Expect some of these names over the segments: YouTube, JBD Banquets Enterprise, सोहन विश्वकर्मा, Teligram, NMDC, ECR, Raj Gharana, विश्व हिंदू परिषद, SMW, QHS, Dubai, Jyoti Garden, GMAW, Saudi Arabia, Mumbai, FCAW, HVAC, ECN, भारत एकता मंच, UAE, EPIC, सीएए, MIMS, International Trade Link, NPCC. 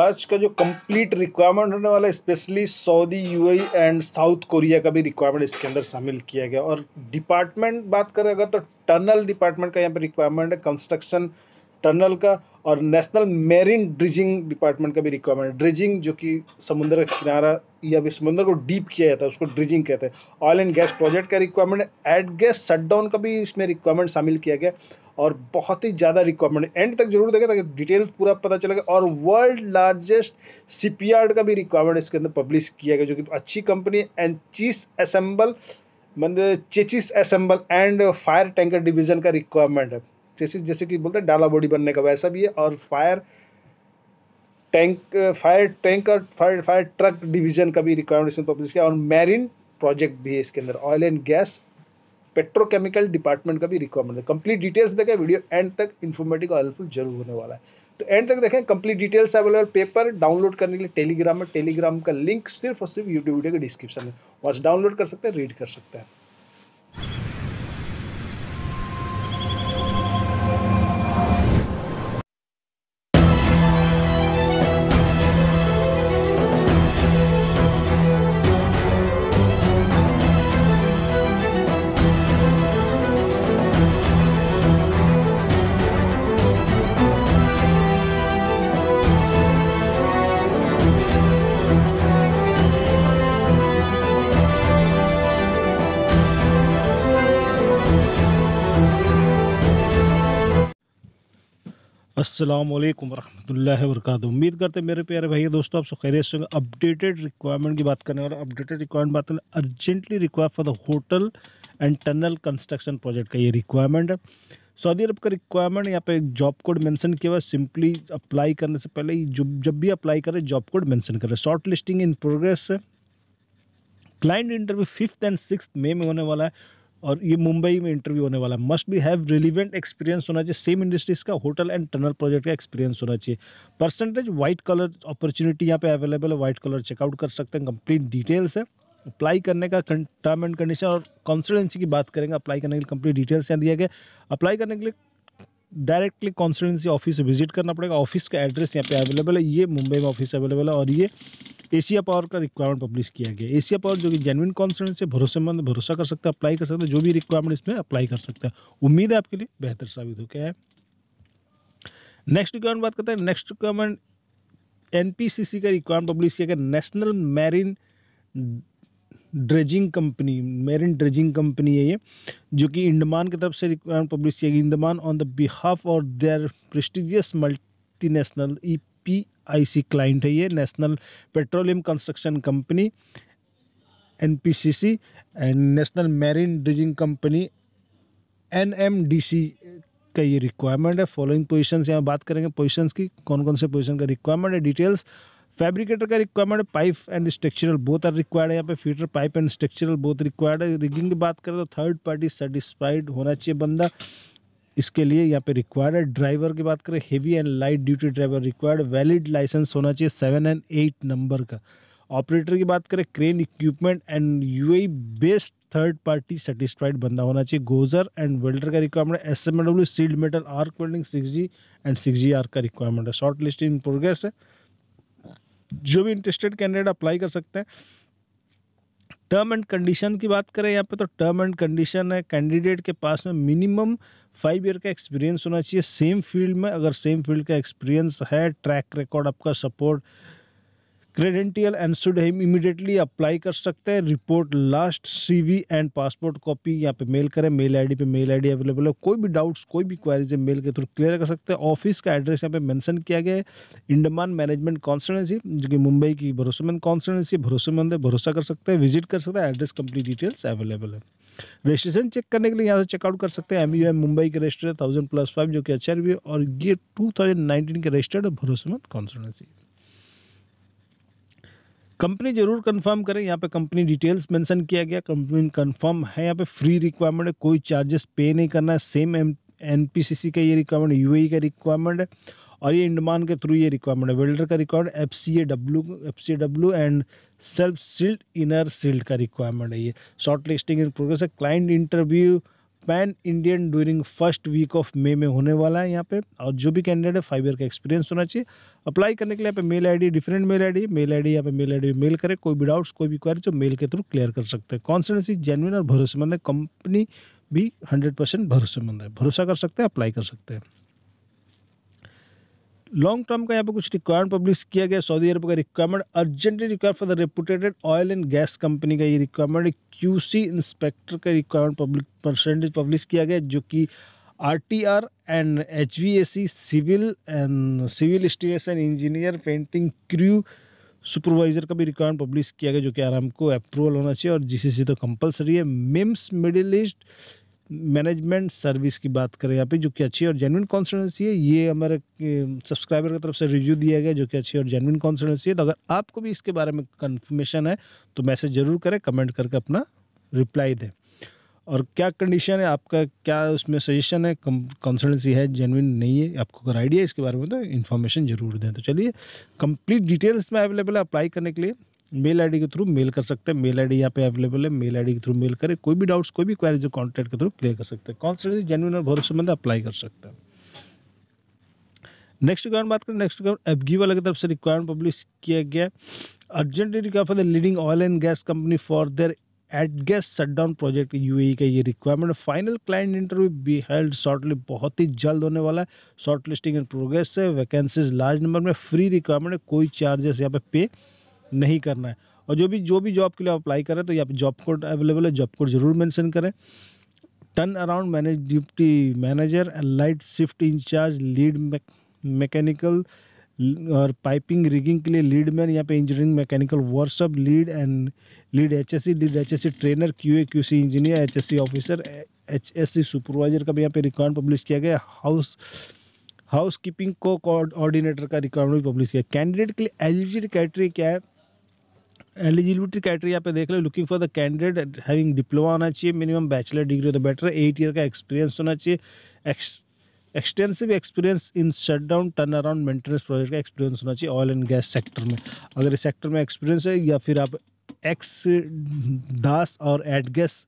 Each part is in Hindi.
आज का जो कंप्लीट रिक्वायरमेंट होने वाला है, specially Saudi, UAE and South Korea का भी रिक्वायरमेंट इसके अंदर शामिल किया गया। और डिपार्टमेंट बात करें अगर तो टनल डिपार्टमेंट का यहाँ पे रिक्वायरमेंट है, कंस्ट्रक्शन टनल का, और नेशनल मेरीन ड्रिजिंग डिपार्टमेंट का भी रिक्वायरमेंट। ड्रिजिंग जो कि समुद्र का किनारा या भी समुद्र को डीप किया जाता है उसको ड्रिजिंग कहते हैं। ऑयल एंड गैस प्रोजेक्ट का रिक्वायरमेंट, एड गैस शटडाउन का भी इसमें रिक्वायरमेंट शामिल किया गया और बहुत ही ज़्यादा रिक्वायरमेंट। एंड तक जरूर देखें ताकि डिटेल्स पूरा पता चलेगा। और वर्ल्ड लार्जेस्ट शिपयार्ड का भी रिक्वायरमेंट इसके अंदर पब्लिश किया गया, जो कि अच्छी company. And chassis assemble and fire tanker division का रिक्वायरमेंट है। चेसिस जैसे कि बोलते हैं डाला बॉडी बनने का, वैसा भी है। और फायर टैंक और फायर ट्रक डिवीजन का भी रिक्वायरमेंट इसमें पब्लिश किया। और मैरीन प्रोजेक्ट भी है इसके अंदर। Oil and gas petrochemical department का भी रिक्वायरमेंट है। कंप्लीट डिटेल्स देखें, वीडियो एंड तक इन्फॉर्मेटिव और हेल्पफुल जरूर होने वाला है, तो एंड तक देखें। Complete details available. Paper download करने के लिए टेलीग्राम में, टेलीग्राम का लिंक सिर्फ और सिर्फ यूट्यूब वीडियो के डिस्क्रिप्शन में, वहाँ से डाउनलोड कर सकते हैं, रीड कर सकते हैं। अस्सलामुअलैकुम वरहमतुल्लाहि वबरकातुहू। उम्मीद करते हैं मेरे प्यारे भाई दोस्तों आप सब खैरियत से। अपडेटेड रिक्वायरमेंट की बात करने वाले, अपडेटेड रिक्वायरमेंट बात करें, urgently required for the hotel and tunnel construction project का ये रिक्वायरमेंट है। सऊदी अरब का रिक्वायरमेंट यहाँ पे जॉब कोड मेंशन किया हुआ है। सिंपली अप्लाई करने से पहले जब भी अप्लाई करें जॉब कोड मेंशन करें। शॉर्ट लिस्टिंग इन प्रोग्रेस है। Client interview 5th and 6th May में होने वाला है और ये मुंबई में इंटरव्यू होने वाला है। Must be have relevant experience होना चाहिए, सेम इंडस्ट्रीज का होटल एंड टनल प्रोजेक्ट का एक्सपीरियंस होना चाहिए। परसेंटेज वाइट कलर अपॉर्चुनिटी यहाँ पे अवेलेबल है, वाइट कलर चेकआउट कर सकते हैं। कंप्लीट डिटेल्स है अप्लाई करने का, टर्म एंड कंडीशन और कंसल्टेंसी की बात करेंगे। अप्लाई करने के लिए कंप्लीट डिटेल्स यहाँ दिया गया। अप्लाई करने के लिए डायरेक्टली कंसल्टेंसी ऑफिस विजिट करना पड़ेगा। ऑफिस का एड्रेस यहाँ पे अवेलेबल है, ये मुंबई में ऑफिस अवेलेबल है। और ये एशिया पावर का रिक्वायरमेंट पब्लिश किया गया। एशिया पावर जो कि जेन्युइन कंसल्टेंसी है, भरोसेमंद, भरोसा कर सकते हैं, अप्लाई कर सकते हैं, जो भी रिक्वायरमेंट इसमें अप्लाई कर सकते हैं। उम्मीद है आपके लिए बेहतर साबित हो गया है। नेक्स्ट रिक्वायरमेंट बात करते हैं। नेक्स्ट रिक्वायरमेंट एनपीसीसी का रिक्वायरमेंट पब्लिश किया गया, national marine dredging company, marine dredging company है ये, जो कि इंडमान की तरफ से रिक्वायरमेंट पब्लिश किया गया। इंडमान ऑन द बिहाफ और their prestigious multinational EPIC client है ये, national petroleum construction company NPCC and national marine dredging company NMDC का ये रिक्वायरमेंट है। फॉलोइंग पोजीशंस यहाँ बात करेंगे पोजीशंस की, कौन कौन से पोजीशन का रिक्वायरमेंट है, डिटेल्स। फैब्रिकेटर का रिक्वायरमेंट है, pipe and structural both are required है यहाँ पे, fitter pipe and structural both required है। रिगिंग की बात करें तो थर्ड पार्टी सेटिस्फाइड होना चाहिए बंदा, इसके लिए यहाँ पे रिक्वायर्ड है। ड्राइवर की बात करें, heavy and light duty driver required, valid licence होना चाहिए 7 and 8 नंबर का। ऑपरेटर की बात करें, crane equipment and UAE based third party satisfied बंदा होना चाहिए। गोजर एंड वेल्डर का रिक्वायरमेंट है, SMW shielded metal arc welding 6G and 6GR का रिक्वायरमेंट है। शॉर्ट लिस्ट इन प्रोग्रेस है, जो भी इंटरेस्टेड कैंडिडेट अप्लाई कर सकते हैं। टर्म एंड कंडीशन की बात करें यहाँ पे तो टर्म एंड कंडीशन है, कैंडिडेट के पास में मिनिमम 5 ईयर का एक्सपीरियंस होना चाहिए सेम फील्ड में। अगर सेम फील्ड का एक्सपीरियंस है, ट्रैक रिकॉर्ड आपका support credential and should immediately apply कर सकते हैं। Report last, CV and passport copy यहाँ पे मेल करें, मेल आईडी अवेलेबल है। कोई भी डाउट्स, कोई भी क्वारीज मेल के थ्रू क्लियर कर सकते हैं। ऑफिस का एड्रेस यहाँ पे मेंशन किया गया है, इंडमान मैनेजमेंट कंसल्टेंसी, जो कि मुंबई की भरोसेमंद कंसल्टेंसी, भरोसेमंद है, भरोसा कर सकते हैं, विजिट कर सकते हैं। एड्रेस कंप्लीट डिटेल्स अवेलेबल है। रजिस्ट्रेशन चेक करने के लिए यहाँ से चेकआउट कर सकते हैं। MUM मुंबई के रजिस्टर्ड है, 1000+5 जो कि अच्छा रिव्यू, और ये 2019 के रजिस्टर्ड भरोसेमंद कंसल्टेंसी। कंपनी जरूर कंफर्म करें, यहाँ पे कंपनी डिटेल्स मेंशन किया गया, कंपनी कंफर्म है। यहाँ पे फ्री रिक्वायरमेंट है, कोई चार्जेस पे नहीं करना है। सेम NPCC का ये रिक्वायरमेंट, UAE का रिक्वायरमेंट है और ये इंडमान के थ्रू ये रिक्वायरमेंट है। वेल्डर का requirement FCAW and self shielded inner shielded का रिक्वायरमेंट है ये। शॉर्ट लिस्टिंग इन प्रोग्रेस है। Client interview pan Indian during first week of May में होने वाला है यहाँ पे। और जो भी कैंडिडेट है 5 ईयर का एक्सपीरियंस होना चाहिए। अप्लाई करने के लिए यहाँ पे mail ID, different mail ID यहाँ पे मेल आईडी मेल करें, कोई भी डाउट्स कोई भी क्वेरी जो मेल के थ्रू क्लियर कर सकते हैं। कॉन्सिस्टेंसी जेन्युइन और भरोसेमंद है, कंपनी भी 100% भरोसेमंद है, भरोसा कर सकते हैं, अप्लाई कर सकते हैं। लॉन्ग टर्म का यहाँ पे कुछ रिक्वायरमेंट पब्लिश किया गया। सऊदी अरब का requirement urgently require for the reputed oil and gas company का ये रिक्वायरमेंट, क्यूसी इंस्पेक्टर का रिक्वायरमेंट पब्लिक परसेंटेज पब्लिश किया गया, जो कि RTR and HVAC civil station engineer painting crew supervisor का भी रिक्वायरमेंट पब्लिश किया गया, जो कि आराम को अप्रूवल होना चाहिए और जीसीसी तो कंपलसरी है। MIMS middle east management service की बात करें यहाँ पे, जो कि अच्छी और जेन्युइन कॉन्सिस्टेंसी है। ये हमारे सब्सक्राइबर की तरफ से रिव्यू दिया गया, जो कि अच्छी और जेन्युइन कॉन्सिस्टेंसी है। तो अगर आपको भी इसके बारे में कंफर्मेशन है तो मैसेज जरूर करें, कमेंट करके अपना रिप्लाई दें। और क्या कंडीशन है आपका, क्या उसमें सजेशन है, कॉन्सिस्टेंसी है जेन्युइन नहीं है, आपको अगर आइडिया इसके बारे में तो इन्फॉर्मेशन जरूर दें। तो चलिए कंप्लीट डिटेल्स में अवेलेबल है। अप्लाई करने के लिए मेल आईडी के थ्रू मेल कर सकते हैं, मेल आईडी यहाँ पे अवेलेबल है, मेल आईडी के थ्रू मेल करें, कोई भी डाउट्स कोई भी क्वेरी जो कॉन्टैक्ट के थ्रू क्लियर कर सकते हैं। कॉन्सिस्टेंसी जेन्युइन और भरोसेमंद अप्लाई कर सकते हैं। नेक्स्ट रिक्वायरमेंट बात करें, नेक्स्ट रिक्वायरमेंट एफगी वाले की तरफ से रिक्वायरमेंट पब्लिश किया गया। Urgently require for the leading oil and gas company for their eight gas shutdown project UAE का ये requirement. Final client interview be held shortly, बहुत ही जल्द होने वाला है, शॉर्ट लिस्टिंग इन प्रोग्रेस है, वैकेंसीज लार्ज नंबर में, फ्री रिक्वायरमेंट है, कोई चार्जेस यहाँ पे पे नहीं करना है। और जो भी जॉब के लिए अप्लाई करें तो यहाँ पे जॉब कोड अवेलेबल है, जॉब कोड जरूर मेंशन करें। Turn around duty manager, light shift incharge, lead mechanical और पाइपिंग रिगिंग के लिए लीड मैन, यहाँ पे engineering mechanical workshop lead and lead HSC trainer, QA QC engineer, HSC officer, HSC supervisor का भी यहाँ पे रिक्वायरमेंट पब्लिश किया गया। हाउसकीपिंग को कोऑर्डिनेटर का रिक्वायरमेंट भी पब्लिश किया। कैंडिडेट के लिए एलिजिबिलिटी क्राइटेरिया क्या है, एलिजिबिलिटी क्राइटेरिया पे देख लो। Looking for the candidate having diploma होना चाहिए, मिनिमम बैचलर डिग्री हो तो बेटर है, 8 ईयर का एक्सपीरियंस होना चाहिए, extensive experience in shutdown turn around maintenance project का एक्सपीरियंस होना चाहिए ऑयल एंड गैस सेक्टर में। अगर इस सेक्टर में एक्सपीरियंस है या फिर आप एक्स दास और एक्स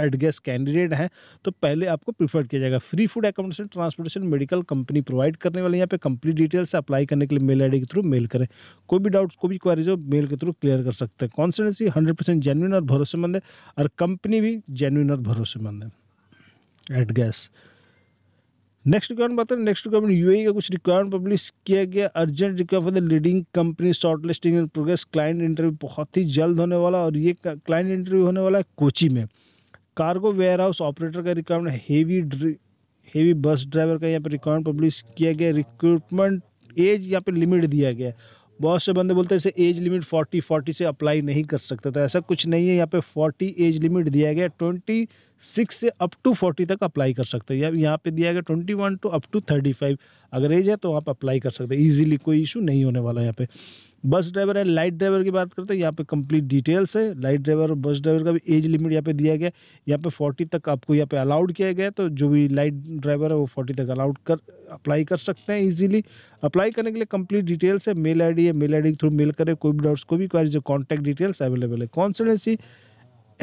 एट गैस कैंडिडेट हैं तो पहले आपको प्रीफर्ड किया जाएगा। Free food accommodation transportation medical company provide करने वाले यहाँ पे। कंप्लीट डिटेल्स अप्लाई करने के लिए मेल आईडी के थ्रू मेल करें, कोई भी डाउट्स कोई भी क्वेरीज हो मेल के थ्रू क्लियर कर सकते हैं। कॉन्सिस्टेंसी 100% जेन्युइन और भरोसेमंद है और कंपनी भी जेन्युइन और भरोसेमंद है एट गैस। नेक्स्ट रिक्वायरमेंट बात करें, नेक्स्ट रिक्वायरमेंट यूएई का कुछ रिक्वायरमेंट पब्लिश किया गया। Urgent require for the leading company, short listing in progress, client interview बहुत ही जल्द होने वाला और ये क्लाइंट इंटरव्यू होने वाला है कोची में। कार्गो वेयरहाउस ऑपरेटर का रिक्वायरमेंट, हेवी बस ड्राइवर का यहाँ पे रिक्वायरमेंट पब्लिश किया गया। रिक्रूटमेंट एज यहाँ पे लिमिट दिया गया, बहुत से बंदे बोलते हैं इसे एज लिमिट 40 से अप्लाई नहीं कर सकते, तो ऐसा कुछ नहीं है। यहाँ पे 40 एज लिमिट दिया गया, 26 से अप टू 40 तक अप्लाई कर सकते हैं। यहाँ पे दिया गया 21 टू अप टू 35 अगर एज है तो आप अप्लाई कर सकते हैं इजीली, कोई इशू नहीं होने वाला। यहाँ पे बस ड्राइवर है, लाइट ड्राइवर की बात करते हैं, यहाँ पे कंप्लीट डिटेल्स है। लाइट ड्राइवर और बस ड्राइवर का भी एज लिमिट यहाँ पे दिया गया, यहाँ पे 40 तक आपको यहाँ पे अलाउड किया गया, तो जो भी लाइट ड्राइवर है वो 40 तक अलाउड कर अप्लाई कर सकते हैं इजीली। अप्लाई करने के लिए कंप्लीट डिटेल्स है, मेल आई डी है, मेल आई डी के थ्रू मेल करें, कोई भी डाउट्स कोई भी क्वेरीज जो कॉन्टैक्ट डिटेल्स अवेलेबल है। कॉन्सिस्टेंसी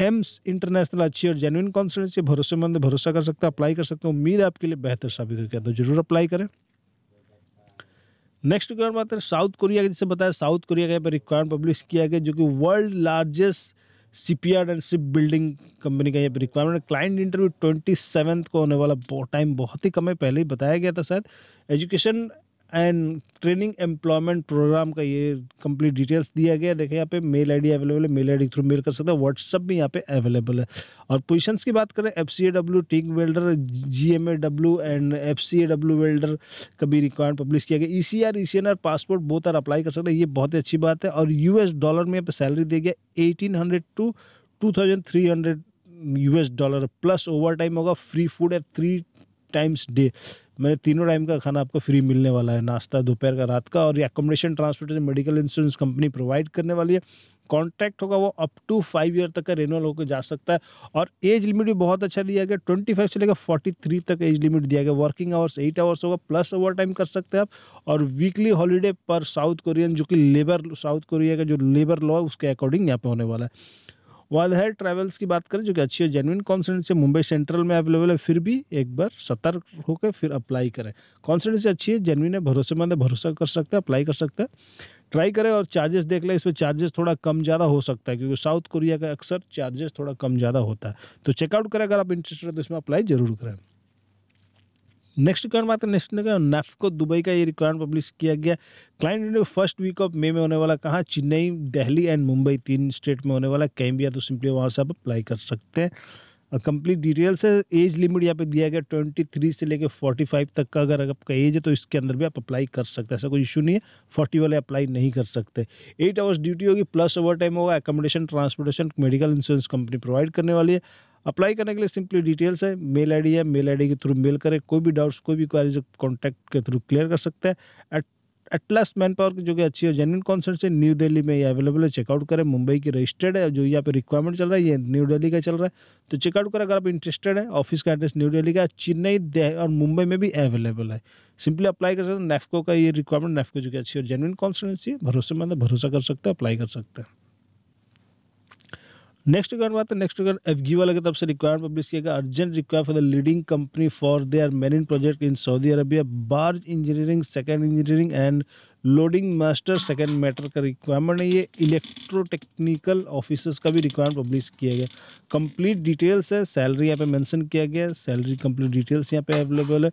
एम्स इंटरनेशनल अच्छी और जेन्युइन कॉन्सिस्टेंसी, भरोसेमंद, भरोसा कर सकते हैं, अप्लाई कर सकते हैं। उम्मीद आपके लिए बेहतर साबित होगा तो जरूर अप्लाई करें। नेक्स्ट रिक्वायरमेंट बात है साउथ कोरिया का, जिसे बताया साउथ कोरिया का यहाँ पर रिक्वायरमेंट पब्लिश किया गया, जो कि world largest shipyard and ship building company का यहाँ पर रिक्वायरमेंट। क्लाइंट इंटरव्यू 27 को होने वाला, टाइम बहुत ही कम है, पहले ही बताया गया था शायद। Education and training employment programme का ये कंप्लीट डिटेल्स दिया गया। देखें यहाँ पे मेल आईडी अवेलेबल है, मेल आईडी के थ्रू मेल कर सकते हैं, व्हाट्सअप भी यहाँ पे अवेलेबल है। और पोजीशंस की बात करें, FCAW TIG welder, GMAW and FCAW welder का भी रिक्वायरमेंट पब्लिश किया गया। ECR ECN passport both are apply कर सकते हैं, ये बहुत ही अच्छी बात है। और $US में यहाँ पे सैलरी दी गया 1800 to 2300 $US plus over time होगा। फ्री फूड है 3 टाइम्स डे, मैंने 3 टाइम का खाना आपको फ्री मिलने वाला है, नाश्ता दोपहर का रात का। और ये accommodation transportation medical insurance company provide करने वाली है। कॉन्ट्रैक्ट होगा वो अप टू 5 ईयर तक का रिन्यूअल होकर जा सकता है। और एज लिमिट भी बहुत अच्छा दिया गया, 25 से लेकर 43 तक एज लिमिट दिया गया। वर्किंग आवर्स 8 आवर्स होगा, प्लस ओवर टाइम कर सकते हैं आप। और वीकली हॉलीडे पर साउथ कोरियन, जो कि लेबर साउथ कोरिया का जो लेबर लॉ उसके अकॉर्डिंग यहाँ पे होने वाला है। वाइल हेयर ट्रेवल्स की बात करें जो कि अच्छी है, जेन्युइन कॉन्सिडेंसी मुंबई सेंट्रल में अवेलेबल है, फिर भी एक बार सतर्क होकर फिर अप्लाई करें। कॉन्सिडेंसी अच्छी है, जेन्युइन है, भरोसेमंद है, भरोसा कर सकते हैं, अप्लाई कर सकते हैं, ट्राई करें। और चार्जेस देख लें, इसमें चार्जेस थोड़ा कम ज़्यादा हो सकता है क्योंकि साउथ कोरिया का अक्सर चार्जेस थोड़ा कम ज़्यादा होता है, तो चेकआउट करें। अगर आप इंटरेस्टेड हो तो इसमें अप्लाई जरूर करें। नेक्स्ट रिक्वायरमेंट आता है नेफ्को दुबई का, ये रिक्वायरमेंट पब्लिश किया गया। Client interview first week of May में होने वाला, कहाँ? चेन्नई, दिल्ली एंड मुंबई, तीन स्टेट में होने वाला। कहीं भी है तो सिंपली वहाँ से आप अप्लाई कर सकते हैं। कंप्लीट डिटेल्स है, एज लिमिट यहाँ पे दिया गया 23 से लेकर 45 तक का। अगर आपका एज है तो इसके अंदर भी आप अप्लाई कर सकते हैं, ऐसा कोई इशू नहीं है। 40 वाले अप्लाई नहीं कर सकते। 8 आवर्स ड्यूटी होगी, प्लस ओवर टाइम होगा। Accommodation, transportation, medical insurance company provide करने वाली है। अप्लाई करने के लिए सिंपली डिटेल्स है, मेल आईडी है, मेल आईडी के थ्रू मेल करें। कोई भी डाउट्स, कोई भी क्वारीज कॉन्टैक्ट के थ्रू क्लियर कर सकते हैं। एटलास मैन पावर की जो कि अच्छी है, जेन्युइन कॉन्सेंट से न्यू दिल्ली में ये अवेलेबल है, चेकआउट करें। मुंबई की रजिस्टर्ड है, जो यहाँ पे रिक्वायरमेंट चल रहा है ये न्यू दिल्ली का चल रहा है, तो चेकआउट करें अगर आप इंटरेस्टेड है। ऑफिस का एड्रेस न्यू दिल्ली का, चेन्नई और मुंबई में भी अवेलेबल है, सिंपली अप्लाई कर सकते हैं। नेफ्को का ये रिक्वायरमेंट, नेफ्को जो कि अच्छी है, जेन्युइन कॉन्सेंट, भरोसेमंद है, भरोसा कर सकते हैं, अप्लाई कर सकते हैं। नेक्स्ट रिक्वायरमेंट बात है, नेक्स्ट रिक्वायरमेंट एफजी वाला की तरफ से रिक्वायरमेंट पब्लिश किया गया। Urgent require for the leading company for their marine project in Saudi Arabia, barge engineering, second engineering and loading master second matter का रिक्वायरमेंट है। ये इलेक्ट्रोटेक्निकल ऑफिसर्स का भी रिक्वायरमेंट पब्लिश किया गया। कंप्लीट डिटेल्स है, सैलरी यहाँ पे मेंशन किया गया है, सैलरी कंप्लीट डिटेल्स यहाँ पे अवेलेबल है।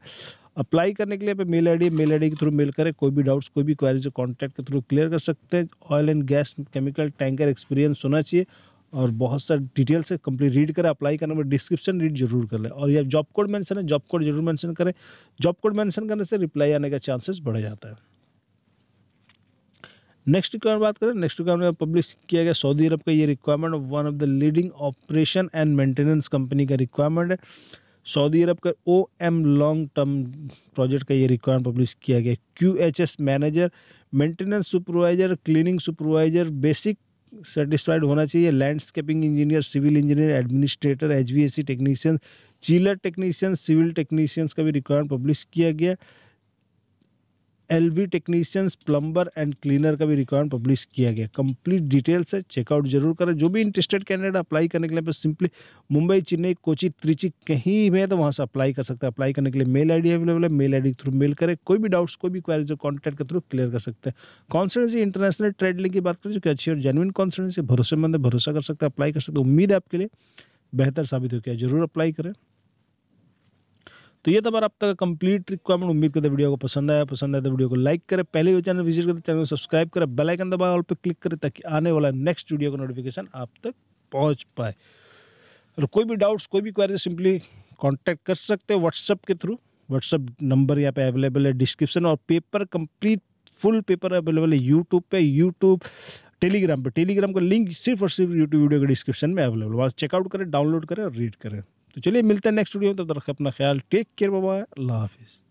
अप्लाई करने के लिए पे मेल आईडी के थ्रू मेल करें। कोई भी डाउट्स, कोई भी क्वारीज कॉन्टैक्ट के थ्रू क्लियर कर सकते हैं। Oil and gas chemical tanker experience होना चाहिए और बहुत सारे डिटेल्स है, कंप्लीट रीड करें। अप्लाई करने में डिस्क्रिप्शन रीड जरूर कर लें। और यह जॉब कोड मेंशन है, जॉब कोड जरूर मेंशन करें। जॉब कोड मेंशन करने से रिप्लाई आने का चांसेस बढ़ जाता है। नेक्स्ट रिक्वायरमेंट बात करें, नेक्स्ट रिक्वायरमेंट पब्लिश किया गया सऊदी अरब का ये requirement, one of the leading operation and maintenance company का रिक्वायरमेंट है। सऊदी अरब का OM लॉन्ग टर्म प्रोजेक्ट का ये रिक्वायरमेंट पब्लिश किया गया। QHS manager, maintenance supervisor, cleaning supervisor, basic satisfied होना चाहिए। Landscaping engineer, civil engineer, administrator, HVAC technician, chiller technician, civil technicians का भी रिक्वायरमेंट पब्लिश किया गया। LV technicians, plumber and cleaner का भी रिक्वायरमेंट पब्लिश किया गया। कंप्लीट डिटेल्स है, चेकआउट जरूर करें। जो भी इंटरेस्टेड कैंडिडेट अप्लाई करने के लिए सिंपली मुंबई, चेन्नई, कोची, त्रिची कहीं भी है तो वहां से अप्लाई कर सकते हैं। अप्लाई करने के लिए मेल आईडी अवेलेबल है, मेल आईडी के थ्रू मेल करें। कोई भी डाउट्स, कोई भी क्वारीज कॉन्टैक्ट के थ्रू क्लियर कर सकते हैं। कॉन्सर्टेंसी इंटरनेशनल ट्रेड लिंक की बात करें जो कि अच्छी और जेन्युइन कॉन्सर्टेंसी, भरोसेमंद है, भरोसा कर सकते हैं, अप्लाई कर सकते हैं। उम्मीद है आपके लिए बेहतर साबित हो गया, जरूर अप्लाई करें। तो ये तब आप तक कंप्लीट रिक्वायरमेंट। उम्मीद करते वीडियो को पसंद आया तो वीडियो को लाइक करें। पहले भी चैनल विजिट करते चैनल को सब्सक्राइब करें, बेल आइकन दबाएं, ऑल पे क्लिक करें ताकि आने वाला नेक्स्ट वीडियो का नोटिफिकेशन आप तक पहुंच पाए। और कोई भी डाउट्स, कोई भी क्वेरी सिंपली कॉन्टैक्ट कर सकते हैं व्हाट्सअप के थ्रू। व्हाट्सअप नंबर यहाँ पे अवेलेबल है डिस्क्रिप्शन। और paper complete full paper available है यूट्यूब, टेलीग्राम पे। टेलीग्राम का लिंक सिर्फ और सिर्फ यूट्यूब वीडियो के डिस्क्रिप्शन में अवेलेबल है, वहाँ चेकआउट करें, डाउनलोड करें और रीड करें। तो चलिए मिलते हैं नेक्स्ट वीडियो में, तब तक अपना ख्याल, टेक केयर, बाय बाय, अल्लाह हाफिज़।